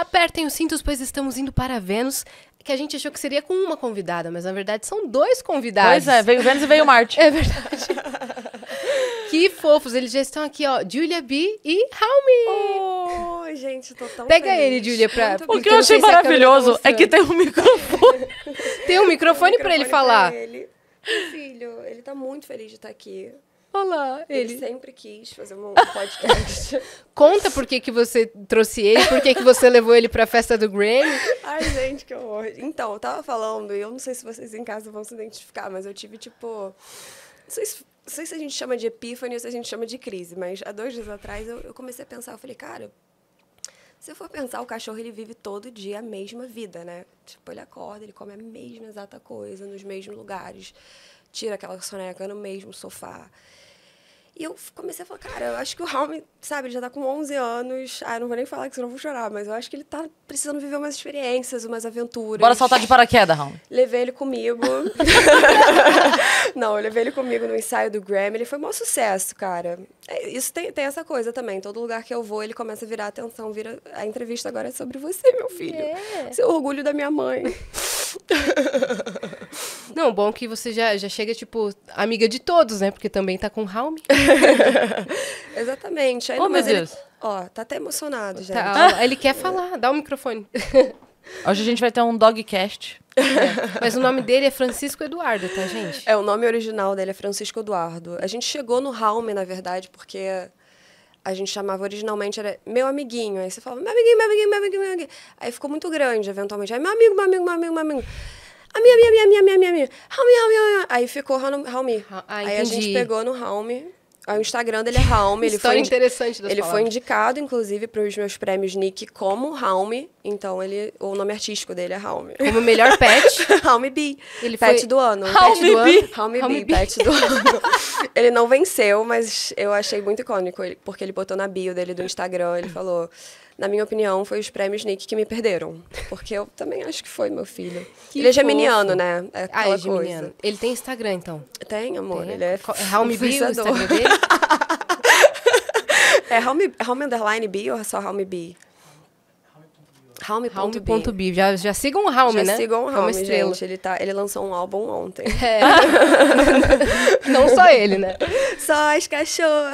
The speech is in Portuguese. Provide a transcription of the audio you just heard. apertem os cintos, pois estamos indo para Vênus, que a gente achou que seria com uma convidada, mas na verdade são dois convidados. Pois é, veio Vênus e veio Marte. É verdade. Que fofos, eles já estão aqui, ó, Julia B e Raumi. Oi, gente, tô tão Pega feliz. Ele, Julia, pra... O que eu achei maravilhoso é que tem um microfone. Tem um microfone pra ele falar. Meu filho, ele tá muito feliz de estar aqui. Olá, ele sempre quis fazer um podcast. Conta por que você trouxe ele, por que você levou ele pra festa do Grammy. Ai, gente, que horror. Então, eu tava falando, e eu não sei se vocês em casa vão se identificar, mas eu tive, tipo... Não sei se a gente chama de epífane ou se a gente chama de crise, mas há 2 dias atrás eu comecei a pensar, eu falei, cara, se eu for pensar, o cachorro, ele vive todo dia a mesma vida, né? Tipo, ele acorda, ele come a mesma exata coisa, nos mesmos lugares, tira aquela soneca no mesmo sofá. E eu comecei a falar, cara, eu acho que o Raul, sabe, ele já tá com 11 anos. Ah, eu não vou nem falar que senão eu vou chorar, mas eu acho que ele tá precisando viver umas experiências, umas aventuras. Bora saltar de paraquedas, Raul. Levei ele comigo. Não, eu levei ele comigo no ensaio do Grammy. Ele foi um maior sucesso, cara. Isso tem essa coisa também. Todo lugar que eu vou, ele começa a virar atenção. A entrevista agora é sobre você, meu filho. É. Seu orgulho da minha mãe. Não, bom que você já chega, tipo, amiga de todos, né? Porque também tá com o Raumi. Exatamente. Aí, oh, meu Deus. Ele, ó, tá até emocionado, gente. Tá, ó, ele quer falar. Dá o microfone. Hoje a gente vai ter um dogcast. É. Mas o nome dele é Francisco Eduardo, tá, gente? É, o nome original dele é Francisco Eduardo. A gente chegou no Raumi, na verdade, porque... A gente chamava originalmente, era meu amiguinho. Aí você falava, meu amiguinho, meu amiguinho, meu amiguinho, meu amiguinho. Aí ficou muito grande, eventualmente. Aí, meu amigo, meu amigo, meu amigo, meu amigo. A minha. Raumi. Aí ficou Raumi. Aí a gente pegou no Raumi. Aí o Instagram dele é Raumi. Ele foi indicado, inclusive, para os meus prêmios Nick como Raumi. Então, o nome artístico dele é Raumi. Como melhor pet. Raumi B. Pet do ano. Raumi B. Pet do ano. Ele não venceu, mas eu achei muito icônico, porque ele botou na bio dele do Instagram, ele falou, na minha opinião, foi os prêmios Nick que me perderam. Porque eu também acho que foi, meu filho. Ele é geminiano, né? É aquela coisa. Ele tem Instagram, então? Tem, amor. Ele é Raumi B, o Instagram dele? É Raumi_B ou só Raumi B? Raumi.b. Já sigam o Raumi, né? Já sigam o Raumi, gente. Ele lançou um álbum ontem. É. Não só ele, né? Só as cachorras.